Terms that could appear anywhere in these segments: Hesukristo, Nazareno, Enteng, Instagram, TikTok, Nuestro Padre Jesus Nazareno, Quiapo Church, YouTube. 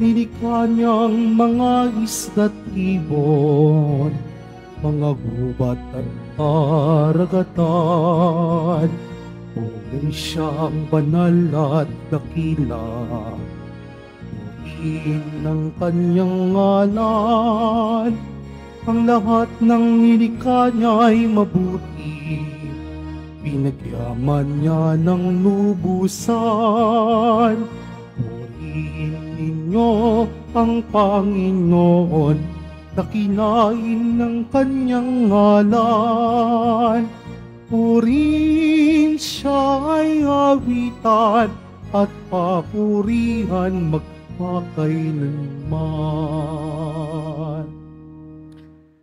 Nilikha niyang mga isda't ibon, mga gubat at karagatan. Tunay siyang banal at dakila, bukiin ng kanyang ngalan. Ang lahat ng nilikha niya ay mabuti, pinagyaman niya ng lubusan. Ninyo ang Panginoon, dakilain ng kanyang ngalan. Purihin siya ay awitan at papurihan magpakailanman.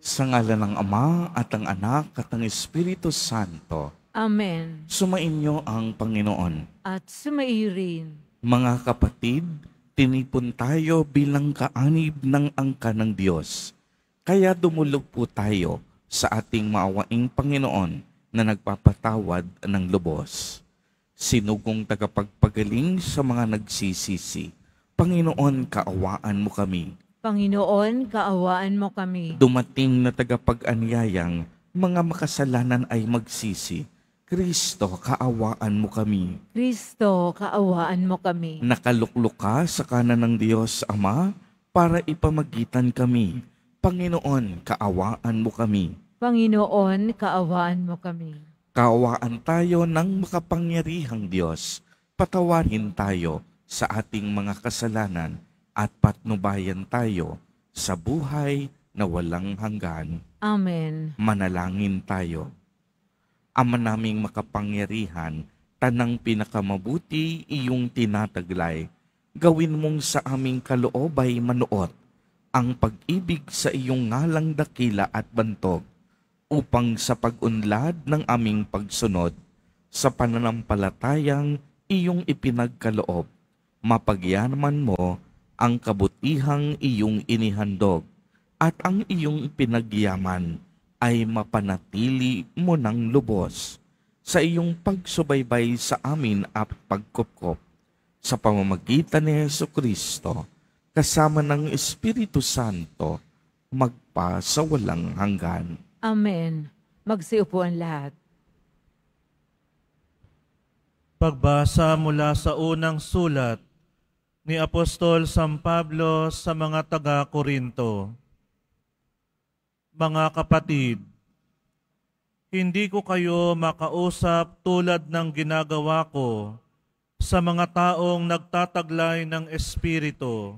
Sa ngalan ng Ama at ng Anak at ng Espiritu Santo. Amen. Sumainyo ang Panginoon. At sumairin. Mga kapatid, tinipon tayo bilang kaanib ng angka ng Diyos. Kaya dumulog po tayo sa ating maawaing Panginoon na nagpapatawad ng lubos. Sinugong tagapagpagaling sa mga nagsisisi. Panginoon, kaawaan mo kami. Panginoon, kaawaan mo kami. Dumating na tagapag-anyayang, mga makasalanan ay magsisi. Kristo, kaawaan mo kami. Kristo, kaawaan mo kami. Nakaluklok ka sa kanan ng Diyos Ama para ipamagitan kami. Panginoon, kaawaan mo kami. Panginoon, kaawaan mo kami. Kaawaan tayo ng makapangyarihang Diyos. Patawarin tayo sa ating mga kasalanan at patnubayan tayo sa buhay na walang hanggan. Amen. Manalangin tayo. Ama naming makapangyarihan, tanang pinakamabuti iyong tinataglay. Gawin mong sa aming kaloob ay manuot ang pag-ibig sa iyong ngalang dakila at bantog, upang sa pag-unlad ng aming pagsunod sa pananampalatayang iyong ipinagkaloob, mapagyaman mo ang kabutihang iyong inihandog, at ang iyong pinagyaman ay mapanatili mo ng lubos sa iyong pagsubaybay sa amin at pagkupkop. Sa pamamagitan ni Jesucristo, kasama ng Espiritu Santo, magpa sa walang hanggan. Amen. Magsiupuan lahat. Pagbasa mula sa unang sulat ni Apostol San Pablo sa mga taga-Korinto. Mga kapatid, hindi ko kayo makausap tulad ng ginagawa ko sa mga taong nagtataglay ng Espiritu.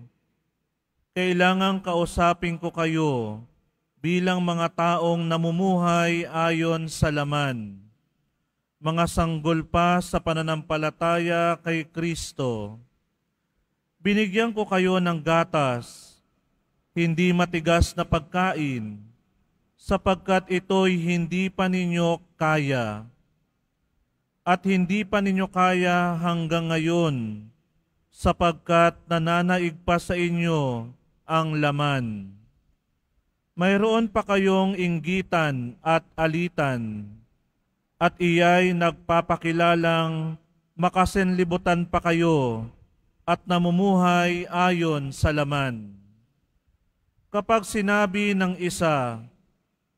Kailangang kausapin ko kayo bilang mga taong namumuhay ayon sa laman, mga sanggol pa sa pananampalataya kay Kristo. Binigyan ko kayo ng gatas, hindi matigas na pagkain, sapagkat ito'y hindi pa ninyo kaya. At hindi pa ninyo kaya hanggang ngayon, sapagkat nananaig pa sa inyo ang laman. Mayroon pa kayong inggitan at alitan, at iya'y nagpapakilalang makasenlibutan pa kayo at namumuhay ayon sa laman. Kapag sinabi ng isa,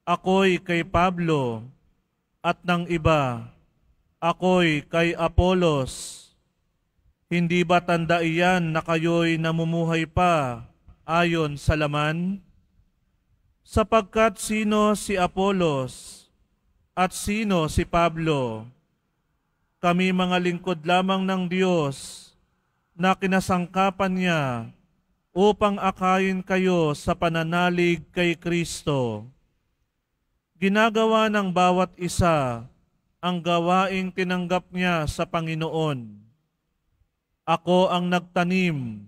ako'y kay Pablo, at ng iba, ako'y kay Apolos, hindi ba tanda iyan na kayo'y namumuhay pa ayon sa laman? Sapagkat sino si Apolos at sino si Pablo, kami mga lingkod lamang ng Diyos na kinasangkapan niya upang akayin kayo sa pananalig kay Kristo. Ginagawa ng bawat isa ang gawaing tinanggap niya sa Panginoon. Ako ang nagtanim,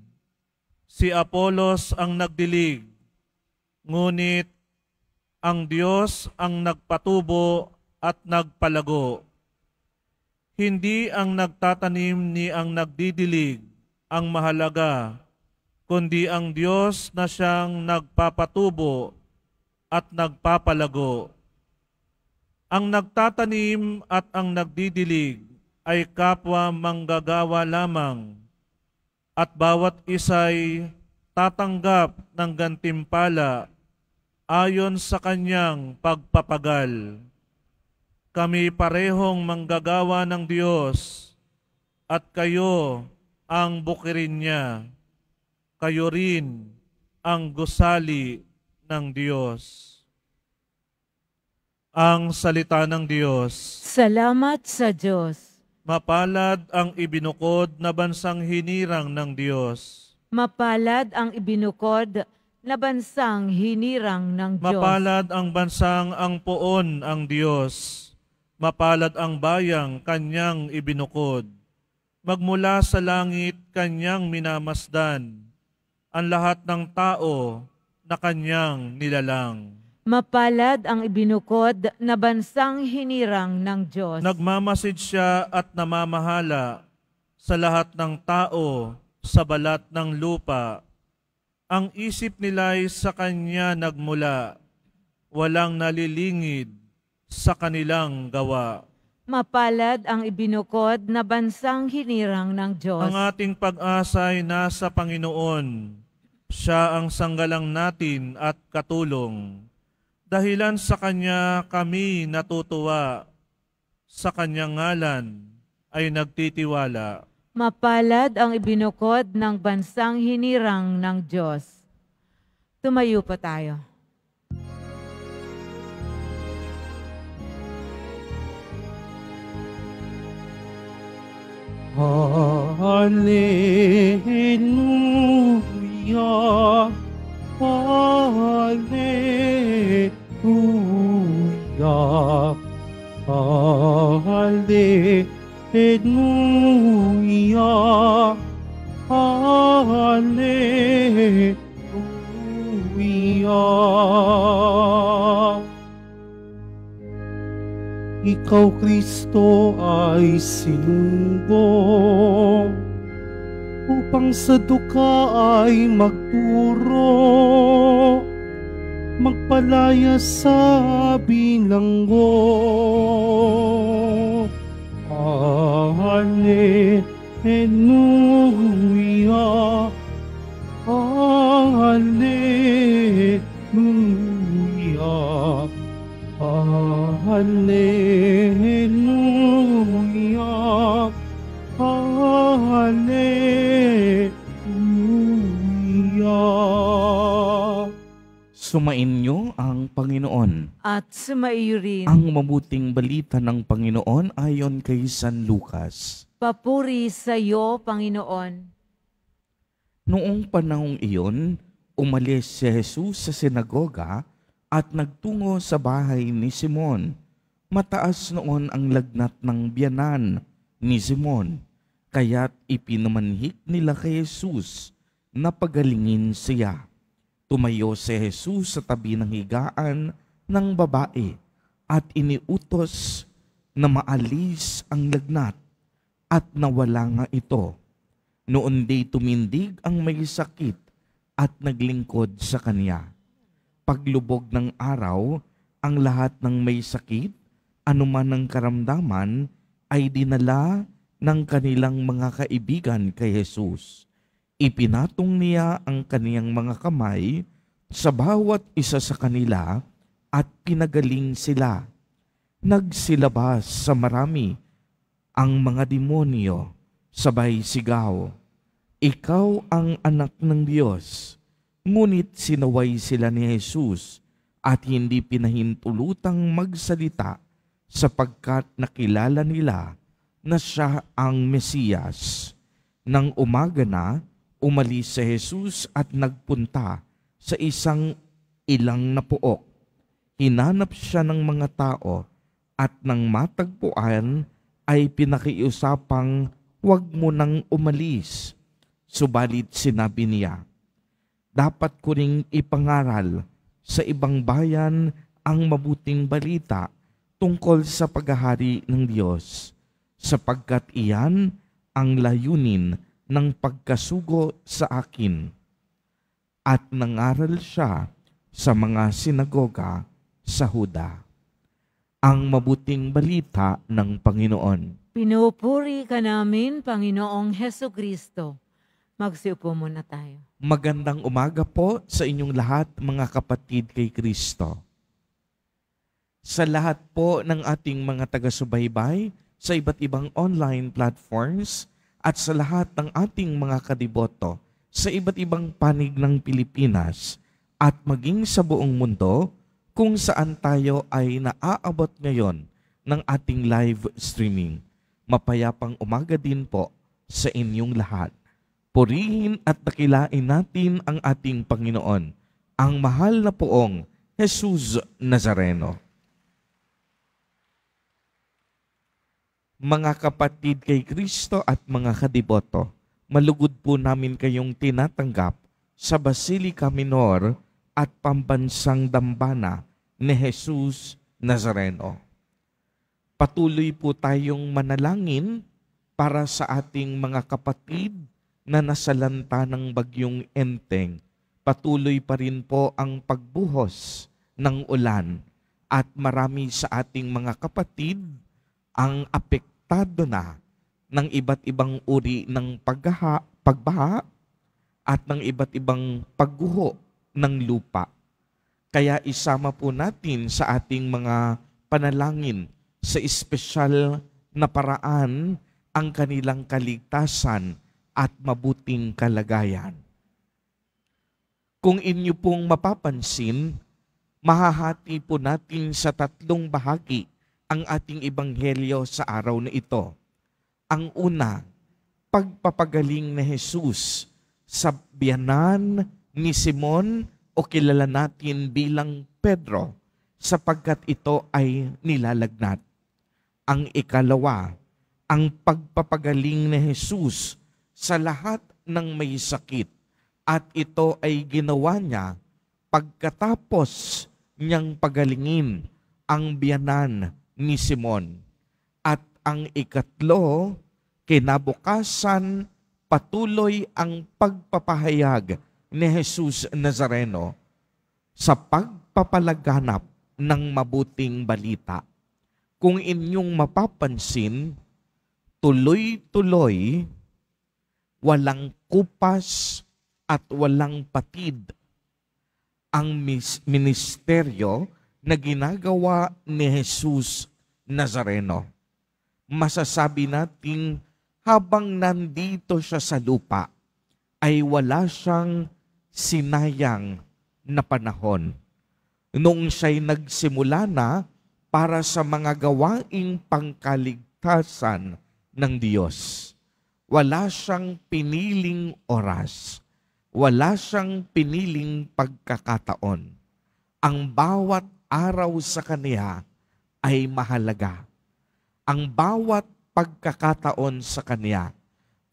si Apolos ang nagdilig, ngunit ang Diyos ang nagpatubo at nagpalago. Hindi ang nagtatanim ni ang nagdidilig ang mahalaga, kundi ang Diyos na siyang nagpapatubo at nagpapalago. Ang nagtatanim at ang nagdidilig ay kapwa manggagawa lamang. at bawat isa'y tatanggap ng gantimpala ayon sa kanyang pagpapagal. Kami parehong manggagawa ng Diyos at kayo ang bukirin niya. Kayo rin ang gusali ng Diyos. Ang salita ng Diyos. Salamat sa Diyos. Mapalad ang ibinukod na bansang hinirang ng Diyos. Mapalad ang ibinukod na bansang hinirang ng Diyos. Mapalad ang bansang ang poon ang Diyos. Mapalad ang bayang kanyang ibinukod. Magmula sa langit kanyang minamasdan. Ang lahat ng tao na kanyang nilalang. Mapalad ang ibinukod na bansang hinirang ng Diyos. Nagmamasid siya at namamahala sa lahat ng tao sa balat ng lupa. Ang isip nila'y sa kanya nagmula, walang nalilingid sa kanilang gawa. Mapalad ang ibinukod na bansang hinirang ng Diyos. Ang ating pag-asa'y nasa Panginoon. Siya ang sanggalang natin at katulong. Dahilan sa kanya kami natutuwa, sa kanyang ngalan ay nagtitiwala. Mapalad ang ibinukod ng bansang hinirang ng Diyos. Tumayo pa tayo. Hallelujah, hallelujah, hallelujah. Hallelujah, hallelujah. Ikaw, Kristo, ay sinugo upang sa duka ay magturo, magpalaya sa bilanggo. Hallelujah, hallelujah, hallelujah, hallelujah. Sumainyo ang Panginoon. At sumaiyo rin. Ang mabuting balita ng Panginoon ayon kay San Lucas. Papuri sa iyo, Panginoon. Noong panahong iyon, umalis si Jesus sa sinagoga at nagtungo sa bahay ni Simon. Mataas noon ang lagnat ng biyanan ni Simon, kaya't ipinamanhik nila kay Jesus na pagalingin siya. Tumayo si Jesus sa tabi ng higaan ng babae at iniutos na maalis ang lagnat, at nawala nga ito. Noon di tumindig ang may sakit at naglingkod sa kanya. Paglubog ng araw, ang lahat ng may sakit, anuman ang karamdaman, ay dinala ng kanilang mga kaibigan kay Jesus. Ipinatong niya ang kaniyang mga kamay sa bawat isa sa kanila at pinagaling sila. Nagsilabas sa marami ang mga demonyo, sabay sigaw, "Ikaw ang anak ng Diyos." Ngunit sinaway sila ni Jesus at hindi pinahintulutang magsalita sapagkat nakilala nila na siya ang Mesiyas. Nang umaga na, umalis si Jesus at nagpunta sa isang ilang na pook. Hinanap siya ng mga tao at nang matagpuan ay pinakiusapang, "Huwag mo nang umalis." Subalit sinabi niya, "Dapat ko ring ipangaral sa ibang bayan ang mabuting balita tungkol sa paghahari ng Diyos, sapagkat iyan ang layunin ng pagkasugo sa akin." At nangaral siya sa mga sinagoga sa Huda. Ang mabuting balita ng Panginoon. Pinupuri ka namin, Panginoong Heso Kristo. Magsiupo muna tayo. Magandang umaga po sa inyong lahat, mga kapatid kay Kristo. Sa lahat po ng ating mga taga-subaybay sa iba't ibang online platforms at sa lahat ng ating mga kadiboto sa iba't ibang panig ng Pilipinas at maging sa buong mundo kung saan tayo ay naaabot ngayon ng ating live streaming. Mapayapang umaga din po sa inyong lahat. Purihin at dakilain natin ang ating Panginoon, ang mahal na poong Jesus Nazareno. Mga kapatid kay Kristo at mga kadiboto, malugod po namin kayong tinatanggap sa Basilica Minor at Pambansang Dambana ni Jesus Nazareno. Patuloy po tayong manalangin para sa ating mga kapatid na nasalanta ng bagyong Enteng. Patuloy pa rin po ang pagbuhos ng ulan at marami sa ating mga kapatid ang apektado na ng iba't ibang uri ng pagbaha at ng iba't ibang pagguho ng lupa. Kaya isama po natin sa ating mga panalangin sa espesyal na paraan ang kanilang kaligtasan at mabuting kalagayan. Kung inyo pong mapapansin, mahahati po natin sa tatlong bahagi ang ating ebanghelyo sa araw na ito. Ang una, pagpapagaling ni Jesus sa biyanan ni Simon o kilala natin bilang Pedro sapagkat ito ay nilalagnat. Ang ikalawa, ang pagpapagaling ni Jesus sa lahat ng may sakit at ito ay ginawa niya pagkatapos niyang pagalingin ang biyanan ni Simon. At ang ikatlo, kinabukasan patuloy ang pagpapahayag ni Jesus Nazareno sa pagpapalaganap ng mabuting balita. Kung inyong mapapansin, tuloy-tuloy, walang kupas at walang patid ang ministeryo na ginagawa ni Jesus Nazareno. Masasabi natin habang nandito siya sa lupa ay wala siyang sinayang na panahon. Noong siya'y nagsimula na para sa mga gawaing pangkaligtasan ng Diyos. Wala siyang piniling oras. Wala siyang piniling pagkakataon. Ang bawat araw sa kaniya ay mahalaga. Ang bawat pagkakataon sa kaniya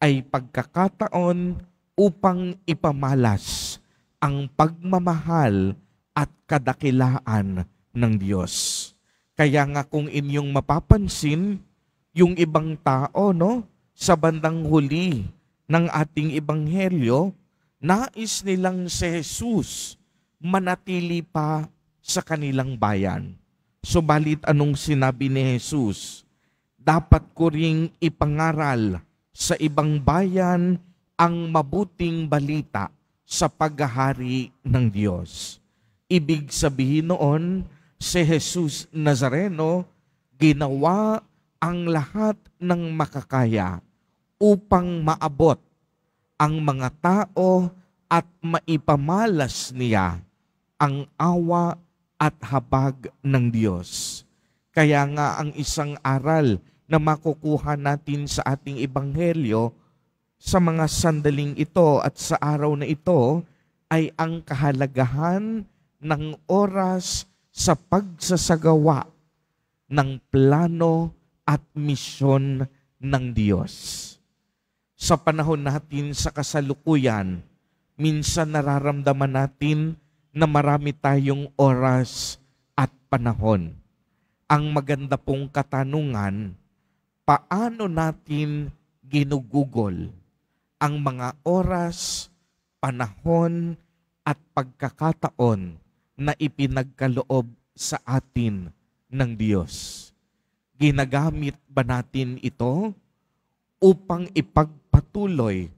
ay pagkakataon upang ipamalas ang pagmamahal at kadakilaan ng Diyos. Kaya nga kung inyong mapapansin, yung ibang tao, sa bandang huli ng ating ebanghelyo, nais nilang si Jesus manatili pa sa kanilang bayan. Subalit anong sinabi ni Jesus? Dapat ko ring ipangaral sa ibang bayan ang mabuting balita sa paghahari ng Diyos. Ibig sabihin noon, si Jesus Nazareno ginawa ang lahat ng makakaya upang maabot ang mga tao at maipamalas niya ang awa at habag ng Diyos. Kaya nga ang isang aral na makukuha natin sa ating ebanghelyo sa mga sandaling ito at sa araw na ito ay ang kahalagahan ng oras sa pagsasagawa ng plano at misyon ng Diyos. Sa panahon natin sa kasalukuyan, minsan nararamdaman natin na marami tayong oras at panahon. Ang maganda pong katanungan, paano natin ginugugol ang mga oras, panahon at pagkakataon na ipinagkaloob sa atin ng Diyos? Ginagamit ba natin ito upang ipagpatuloy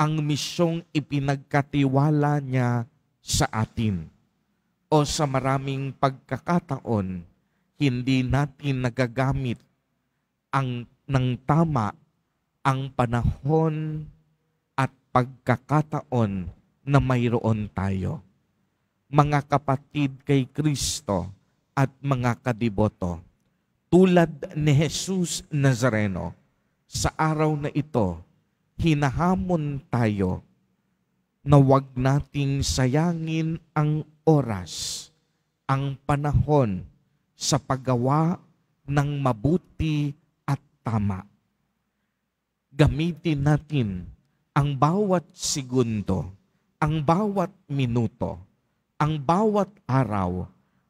ang misyong ipinagkatiwala niya sa atin. O sa maraming pagkakataon, hindi natin nagagamit ng tama ang panahon at pagkakataon na mayroon tayo. Mga kapatid kay Kristo at mga kadiboto, tulad ni Jesus Nazareno, sa araw na ito, hinahamon tayo na huwag nating sayangin ang oras, ang panahon sa paggawa ng mabuti at tama. Gamitin natin ang bawat segundo, ang bawat minuto, ang bawat araw,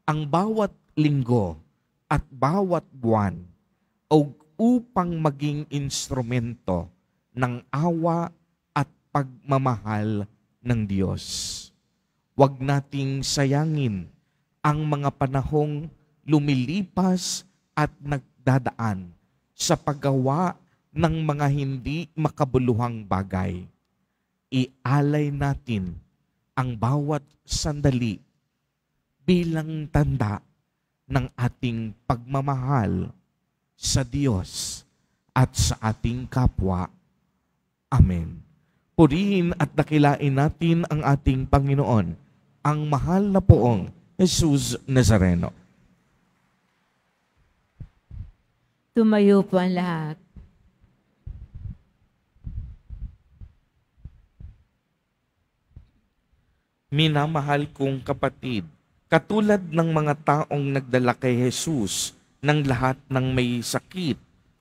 ang bawat linggo, at bawat buwan o upang maging instrumento ng awa at pagmamahal ng Diyos. Huwag nating sayangin ang mga panahong lumilipas at nagdadaan sa paggawa ng mga hindi makabuluhang bagay. Ialay natin ang bawat sandali bilang tanda ng ating pagmamahal sa Diyos at sa ating kapwa. Amen. Purihin at dakilain natin ang ating Panginoon, ang mahal na Poong Jesus Nazareno. Tumayo po ang lahat. Minamahal kong kapatid, katulad ng mga taong nagdala kay Jesus ng lahat ng may sakit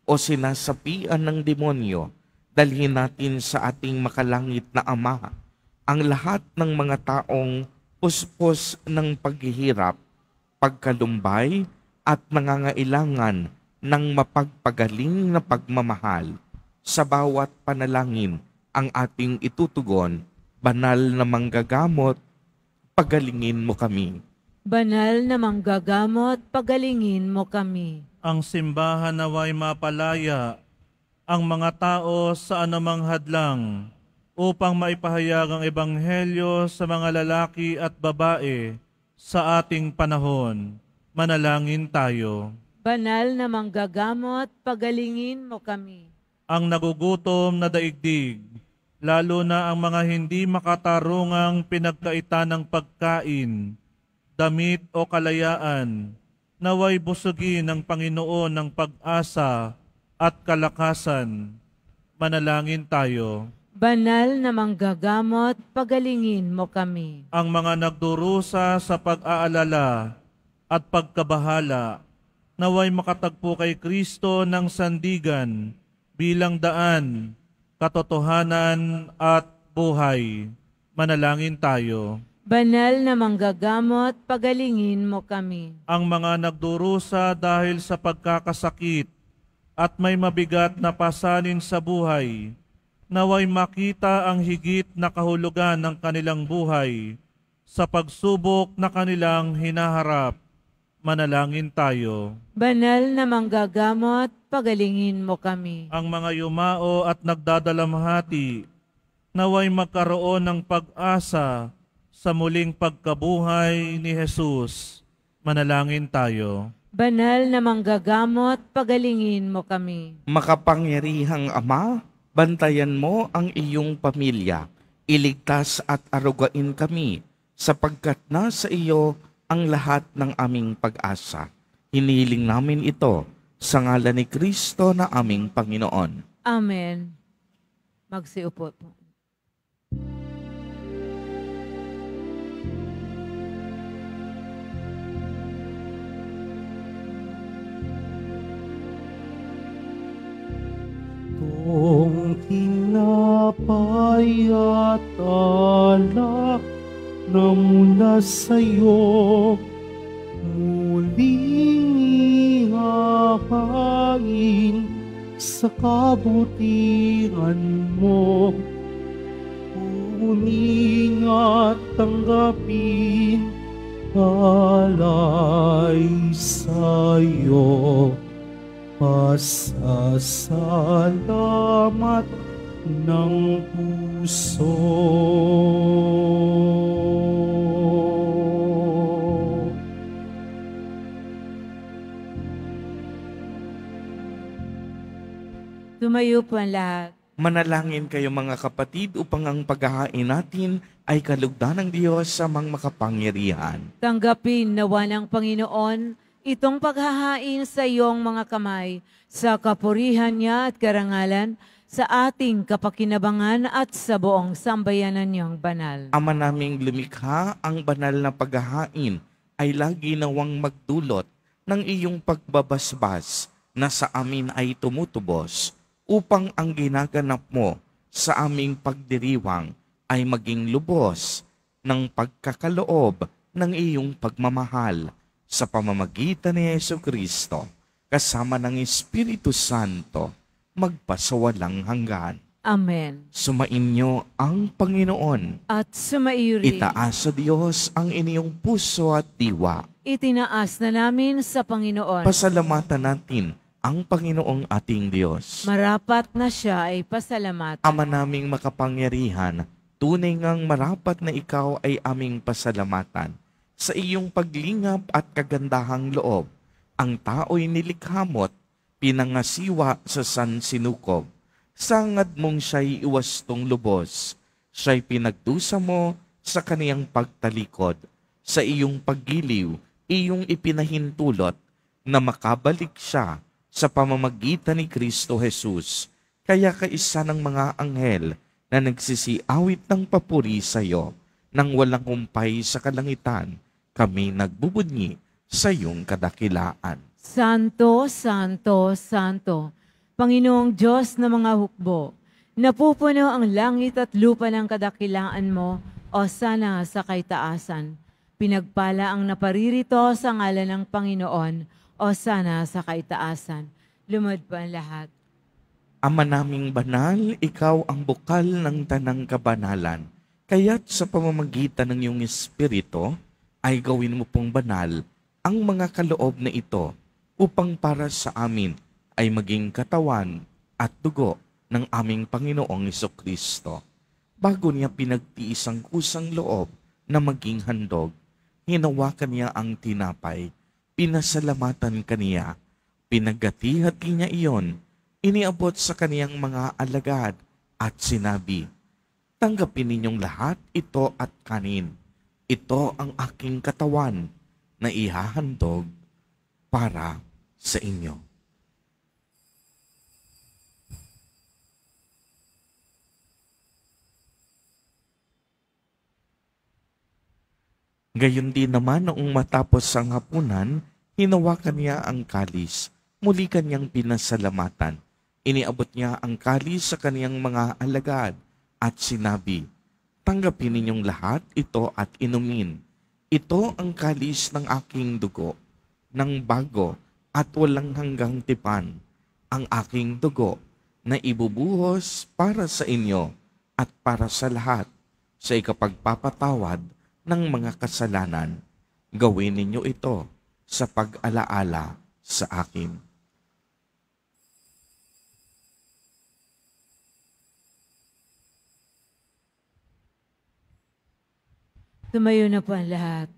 o sinasapian ng demonyo, dalhin natin sa ating makalangit na Ama ang lahat ng mga taong puspos ng paghihirap, pagkalumbay at nangangailangan ng mapagpagaling na pagmamahal. Sa bawat panalangin ang ating itutugon, banal na manggagamot, pagalingin mo kami. Banal na manggagamot, pagalingin mo kami. Ang simbahan nawa'y mapalaya ang mga tao sa anumang hadlang upang maipahayag ang ebanghelyo sa mga lalaki at babae sa ating panahon. Manalangin tayo. Banal na manggagamot, pagalingin mo kami. Ang nagugutom na daigdig, lalo na ang mga hindi makatarungang pinagkaita ng pagkain, damit o kalayaan, naway busugin ng Panginoon ng pag-asa at kalakasan. Manalangin tayo. Banal na manggagamot, pagalingin mo kami. Ang mga nagdurusa sa pag-aalala at pagkabahala, naway makatagpo kay Kristo ng sandigan bilang daan, katotohanan at buhay. Manalangin tayo. Banal na manggagamot, pagalingin mo kami. Ang mga nagdurusa dahil sa pagkakasakit at may mabigat na pasanin sa buhay, naway makita ang higit na kahulugan ng kanilang buhay sa pagsubok na kanilang hinaharap. Manalangin tayo. Banal na manggagamot, pagalingin mo kami. Ang mga yumao at nagdadalamhati, naway magkaroon ng pag-asa sa muling pagkabuhay ni Jesus. Manalangin tayo. Banal na manggagamot, pagalingin mo kami. Makapangyarihang Ama, bantayan mo ang iyong pamilya. Iligtas at arugain kami, sapagkat nasa iyo ang lahat ng aming pag-asa. Hinihiling namin ito sa ngalan ni Kristo na aming Panginoon. Amen. Magsiupo po. Kung tinapay at alak na mula sa'yo, muling ihahain sa kabutihan mo. Kunin at tanggapin alay sa'yo. Pasasalamat ng puso. Tumayo po ang lahat. Manalangin kayo mga kapatid upang ang paghahain natin ay kalugdan ng Diyos sa mga makapangyarihan. Tanggapin nawa ng Panginoon itong paghahain sa iyong mga kamay sa kapurihan niya at karangalan sa ating kapakinabangan at sa buong sambayanan niyang banal. Ama naming lumikha, ang banal na paghahain ay lagi nawang magdulot ng iyong pagbabasbas na sa amin ay tumutubos, upang ang ginaganap mo sa aming pagdiriwang ay maging lubos ng pagkakaloob ng iyong pagmamahal sa pamamagitan ni Jesucristo kasama ng Espiritu Santo magpasawalang hanggan. Amen. Sumainyo ang Panginoon. At sumaiyo rin. Itaas sa Diyos ang inyong puso at diwa. Itinaas na namin sa Panginoon. Pasalamatan natin ang Panginoong ating Diyos. Marapat na siya ay pasalamatan. Ama naming makapangyarihan, tunay ngang marapat na ikaw ay aming pasalamatan. Sa iyong paglingap at kagandahang loob, ang tao'y nilikhamot, pinangasiwa sa sansinukob. Sangad mong siya'y iwastong lubos, siya'y pinagdusa mo sa kaniyang pagtalikod. Sa iyong paggiliw, iyong ipinahintulot na makabalik siya sa pamamagitan ni Kristo Jesus. Kaya kaisa ng mga anghel na nagsisiawit ng papuri sa iyo, nang walang humpay sa kalangitan, kami nagbubudngi sa iyong kadakilaan. Santo, Santo, Santo, Panginoong Diyos na mga hukbo, napupuno ang langit at lupa ng kadakilaan mo, o sana sa kaitaasan. Pinagpala ang naparirito sa ngalan ng Panginoon, o sana sa kaitaasan. Lumad pa ang lahat. Ama naming banal, ikaw ang bukal ng tanang kabanalan. Kaya't sa pamamagitan ng iyong Espiritu, ay gawin mo pong banal ang mga kaloob na ito upang para sa amin ay maging katawan at dugo ng aming Panginoong Jesucristo. Bago niya pinagtiis ang kusang loob na maging handog, hinawakan niya ang tinapay, pinasalamatan kaniya, pinagati-hati niya iyon, iniabot sa kaniyang mga alagad at sinabi, tanggapin ninyong lahat ito at kanin. Ito ang aking katawan na ihahandog para sa inyo. Gayon din naman, noong matapos ang hapunan, hinawakan niya ang kalis, muli kanyang pinasalamatan. Iniabot niya ang kalis sa kaniyang mga alagad at sinabi, tanggapin ninyong lahat ito at inumin. Ito ang kalis ng aking dugo, ng bago at walang hanggang tipan, ang aking dugo na ibubuhos para sa inyo at para sa lahat sa ikapagpapatawad ng mga kasalanan. Gawin ninyo ito sa pag-alaala sa akin. Tumayo na po ang lahat.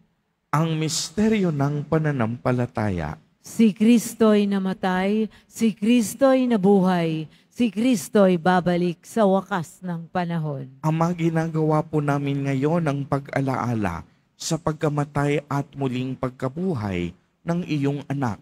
Ang misteryo ng pananampalataya. Si Kristo'y namatay, si Kristo'y nabuhay, si Kristo'y babalik sa wakas ng panahon. Ama, ginagawa po namin ngayon ang pag-alaala sa pagkamatay at muling pagkabuhay ng iyong anak.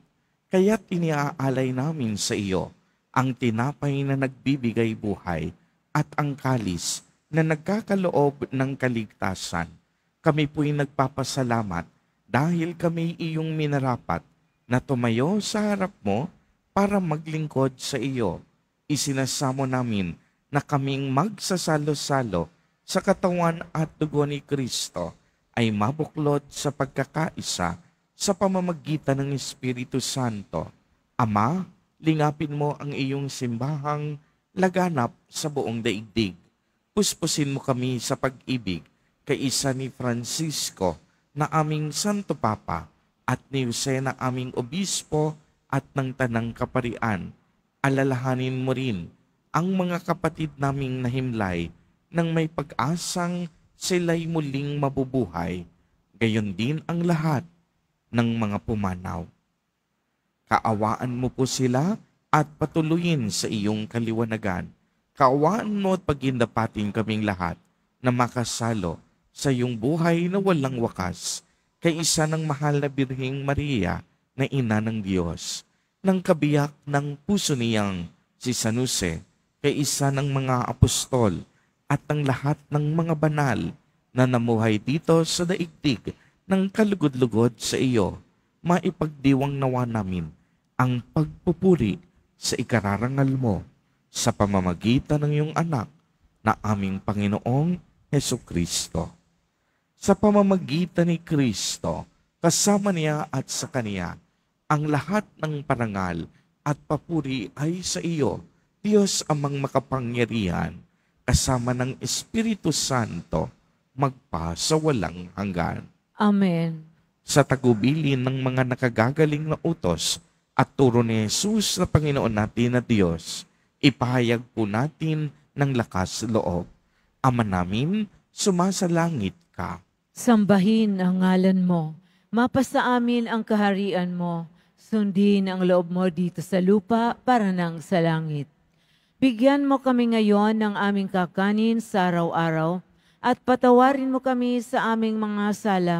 Kaya't iniaalay namin sa iyo ang tinapay na nagbibigay buhay at ang kalis na nagkakaloob ng kaligtasan. Kami po'y nagpapasalamat dahil kami iyong minarapat na tumayo sa harap mo para maglingkod sa iyo. Isinasamo namin na kaming magsasalo-salo sa katawan at dugo ni Kristo ay mabuklod sa pagkakaisa sa pamamagitan ng Espiritu Santo. Ama, lingapin mo ang iyong simbahang laganap sa buong daigdig. Puspusin mo kami sa pag-ibig kaisa ni Francisco na aming Santo Papa at ni Jose na aming Obispo at ng Tanang Kaparian. Alalahanin mo rin ang mga kapatid naming nahimlay nang may pag-asang sila'y muling mabubuhay, gayon din ang lahat ng mga pumanaw. Kaawaan mo po sila at patuloyin sa iyong kaliwanagan. Kaawaan mo at pagindapatin kaming lahat na makasalo sa iyong buhay na walang wakas, kaysa ng mahal na Birheng Maria na Ina ng Diyos, ng kabiyak ng puso niyang si San Jose, kay isa ng mga apostol at ng lahat ng mga banal na namuhay dito sa daigdig ng kalugod-lugod sa iyo, maipagdiwang nawa namin ang pagpupuri sa ikararangal mo sa pamamagitan ng iyong anak na aming Panginoong Hesukristo. Sa pamamagitan ni Kristo, kasama niya at sa kaniya, ang lahat ng parangal at papuri ay sa iyo, Diyos Amang makapangyarihan, kasama ng Espiritu Santo, magpa sa walang hanggan. Amen. Sa tagubilin ng mga nakagagaling na utos at turo ni Jesus na Panginoon natin na Diyos, ipahayag po natin ng lakas loob. Ama namin, sumasalangit ka. Sambahin ang ngalan mo. Mapasa amin ang kaharian mo. Sundin ang loob mo dito sa lupa para nang sa langit. Bigyan mo kami ngayon ng aming kakanin sa araw-araw at patawarin mo kami sa aming mga sala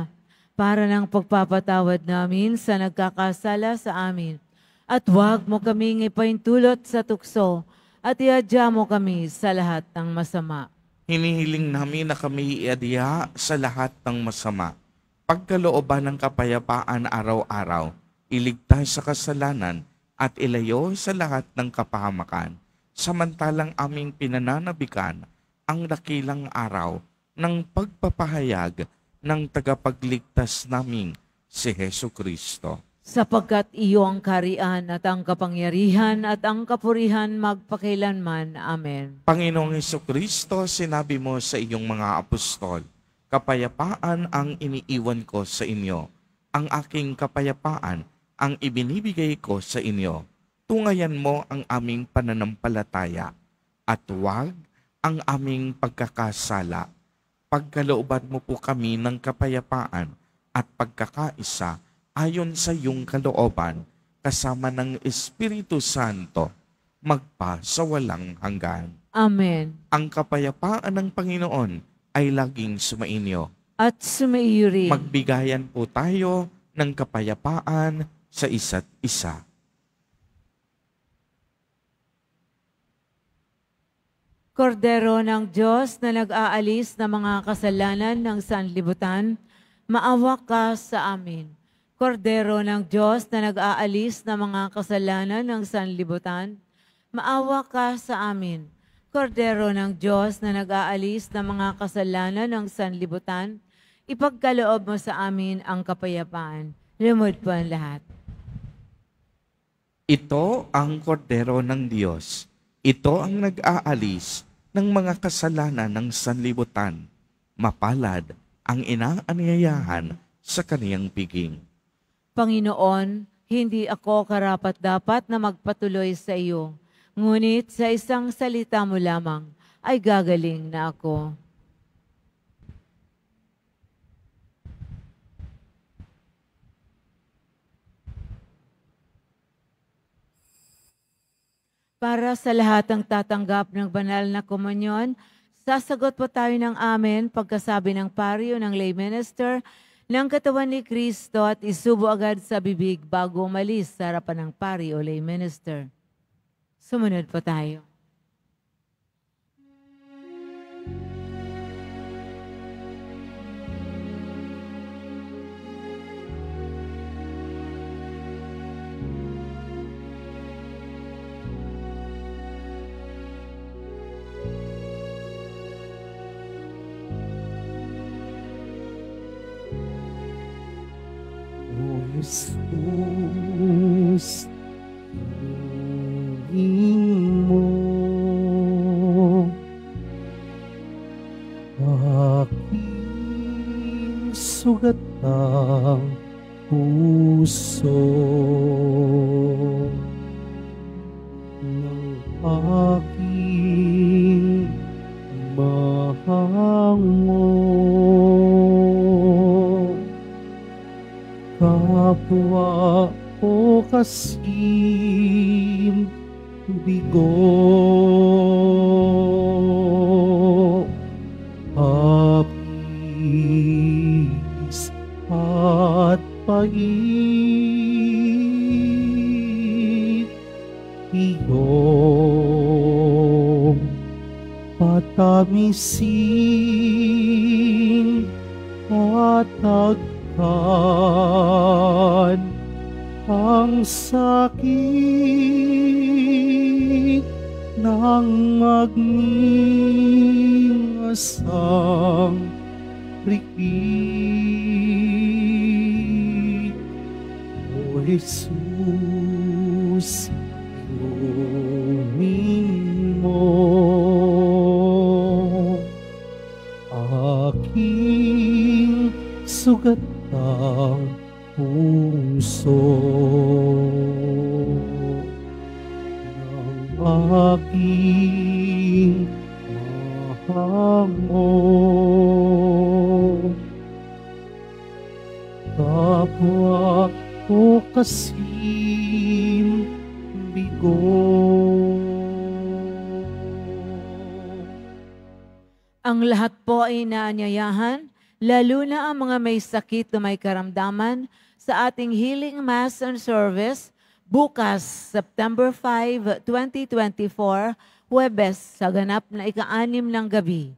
para nang pagpapatawad namin sa nagkakasala sa amin. At huwag mo kaming ipaintulot sa tukso at iadya mo kami sa lahat ng masama. Hinihiling namin na kami iadya sa lahat ng masama. Pagkalooban ng kapayapaan araw-araw, iligtas sa kasalanan at ilayo sa lahat ng kapahamakan, samantalang aming pinananabikan ang dakilang araw ng pagpapahayag ng tagapagligtas naming si Hesukristo. Sapagkat iyo ang kaharian at ang kapangyarihan at ang kapurihan magpakilanman. Amen. Panginoong Hesukristo, sinabi mo sa iyong mga apostol, kapayapaan ang iniiwan ko sa inyo. Ang aking kapayapaan ang ibinibigay ko sa inyo. Tungayan mo ang aming pananampalataya at huwag ang aming pagkakasala. Pagkalooban mo po kami ng kapayapaan at pagkakaisa ayon sa iyong kalooban kasama ng Espiritu Santo magpa sa walang hanggan. Amen. Ang kapayapaan ng Panginoon ay laging sumainyo. At sumaiyo rin. Magbigayan po tayo ng kapayapaan sa isa't isa. Kordero ng Diyos na nag-aalis ng mga kasalanan ng sanlibutan, maawa ka sa amin. Kordero ng Diyos na nag-aalis ng mga kasalanan ng sanlibutan, maawa ka sa amin. Kordero ng Diyos na nag-aalis ng mga kasalanan ng sanlibutan, ipagkaloob mo sa amin ang kapayapaan. Lumod po ang lahat. Ito ang Kordero ng Diyos. Ito ang nag-aalis ng mga kasalanan ng sanlibutan. Mapalad ang inaanyayahan sa kaniyang piging. Panginoon, hindi ako karapat-dapat na magpatuloy sa iyo. Ngunit sa isang salita mo lamang ay gagaling na ako. Para sa lahat ng tatanggap ng banal na komunyon, sasagot po tayo ng amen pagkasabi ng pari o ng lay minister ng katawan ni Kristo at isubo agad sa bibig bago umalis sa harapan ng pari o lay minister. Sumunod po tayo. Jesus, hiling mo aking sugat ng puso ng aking kapwa ko kasing bigo. Habis at pag-ibig iyong patamisin at agkan ang sakit ng magningasang rikid. O Jesus, inumin mo aking sugat ng puso, ng aking mahamog. Kapwa ko kasing bigo. Ang lahat po ay inaanyayahan, lalo na ang mga may sakit o may karamdaman, sa ating Healing Mass and Service bukas, September 5, 2024, Huwebes, sa ganap na ika-6 ng gabi.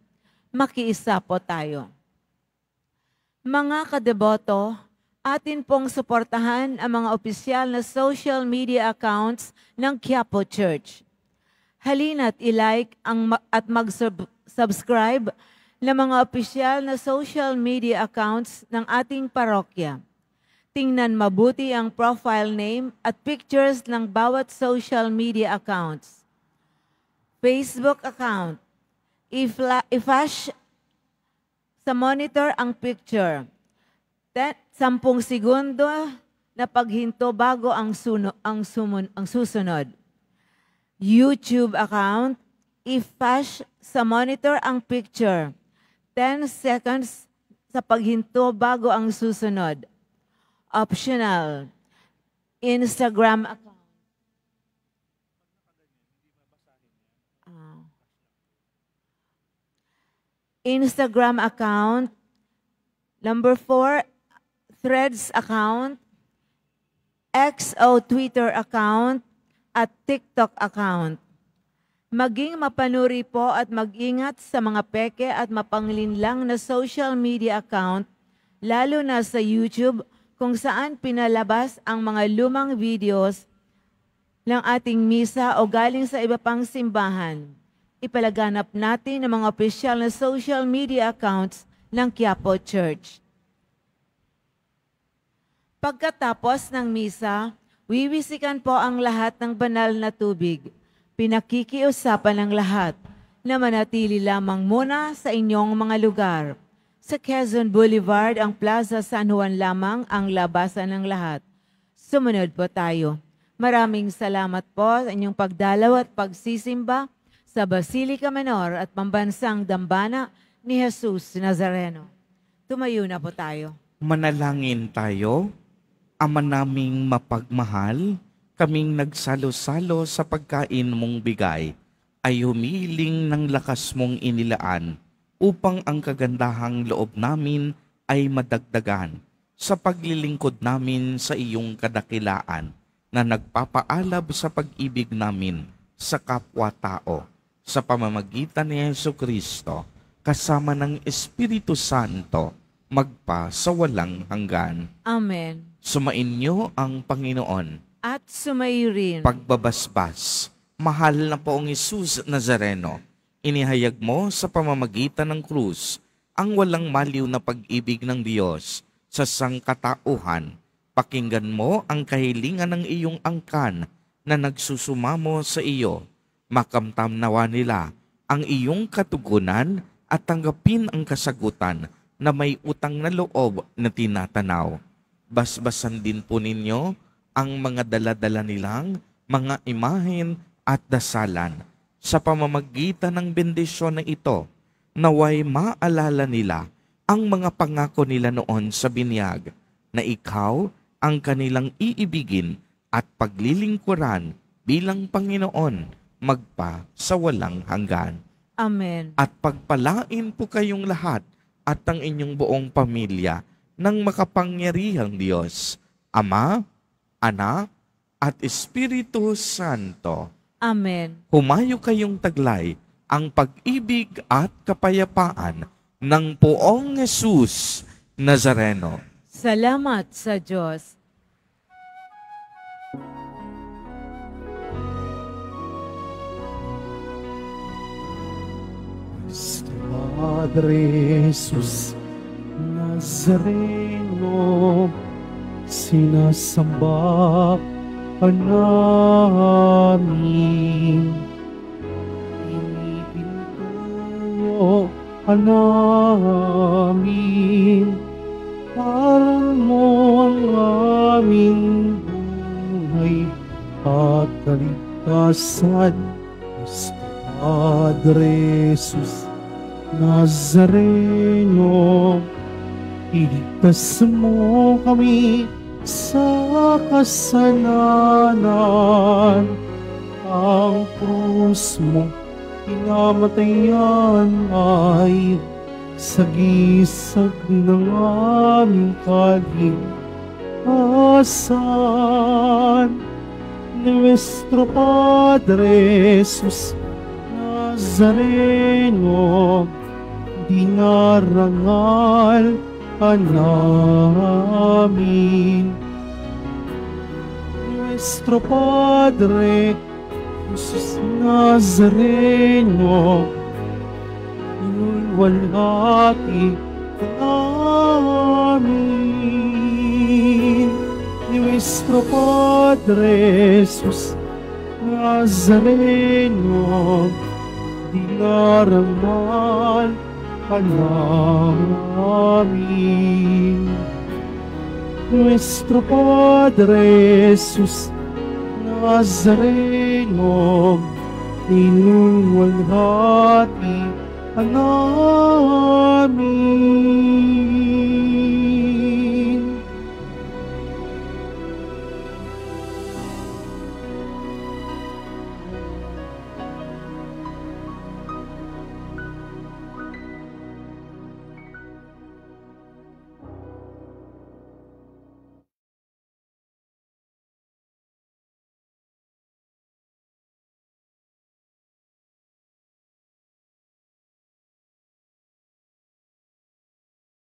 Makiisa po tayo. Mga kadeboto, atin pong suportahan ang mga opisyal na social media accounts ng Quiapo Church. Halina't ilike at mag-subscribe na mga opisyal na social media accounts ng ating parokya. Tingnan mabuti ang profile name at pictures ng bawat social media accounts. Facebook account. I-flash sa monitor ang picture. 10 segundo na paghinto bago ang susunod. YouTube account. I-flash sa monitor ang picture. 10 seconds sa paghinto bago ang susunod. Optional. Instagram account. Instagram account. Number 4, Threads account. XO Twitter account. At TikTok account. Maging mapanuri po at mag-ingat sa mga peke at mapanglinlang na social media account, lalo na sa YouTube kung saan pinalabas ang mga lumang videos ng ating misa o galing sa iba pang simbahan. Ipalaganap natin ang mga opisyal na social media accounts ng Quiapo Church. Pagkatapos ng misa, wiwisikan po ang lahat ng banal na tubig. Pinakikiusapan ng lahat na manatili lamang muna sa inyong mga lugar. Sa Quezon Boulevard, ang Plaza San Juan lamang ang labasan ng lahat. Sumunod po tayo. Maraming salamat po sa inyong pagdalaw at pagsisimba sa Basilica Menor at Pambansang Dambana ni Jesus Nazareno. Tumayo na po tayo. Manalangin tayo. Ama naming mapagmahal, kaming nagsalo-salo sa pagkain mong bigay, ay humiling ng lakas mong inilaan, upang ang kagandahang loob namin ay madagdagan sa paglilingkod namin sa iyong kadakilaan, na nagpapaalab sa pag-ibig namin sa kapwa-tao, sa pamamagitan ni Jesucristo, kasama ng Espiritu Santo, magpa sa walang hanggan. Amen. Sumainyo ang Panginoon, at sumayo rin. Pagbabasbas, mahal na poong Jesus Nazareno, inihayag mo sa pamamagitan ng krus ang walang maliw na pag-ibig ng Diyos sa sangkatauhan. Pakinggan mo ang kahilingan ng iyong angkan na nagsusumamo sa iyo. Makamtam nawa nila ang iyong katugunan at tanggapin ang kasagutan na may utang na loob na tinatanaw. Basbasan din po ninyo ang mga daladala nilang mga imahen at dasalan. Sa pamamagitan ng bendisyon na ito, naway maalala nila ang mga pangako nila noon sa binyag, na ikaw ang kanilang iibigin at paglilingkuran bilang Panginoon magpa sa walang hanggan. Amen. At pagpalain po kayong lahat at ang inyong buong pamilya ng makapangyarihang Diyos, Ama, Anak, at Espiritu Santo. Amen. Humayo kayong taglay ang pag-ibig at kapayapaan ng poong Jesus Nazareno. Salamat sa Diyos. Nuestro Padre Jesus Nazareno, sinasamba ka namin. Inipinto ka namin para mo ang aming buhay at kaligtasan. Nuestro Padre Jesus Nazareno, iligtas mo kami sa kasalanan. Ang krus mong pinamatayan ay sagisag ng aming kaligtasan. Nuestro Padre Jesus Nazareno, dinarangal ka namin. Nuestro Padre Jesus Nazareno, inulwalhati ka namin. Nuestro Padre Jesus Nazareno, dinarangal ka namin. Nuestro Padre Jesus Nazareno, inulwalhati ka namin.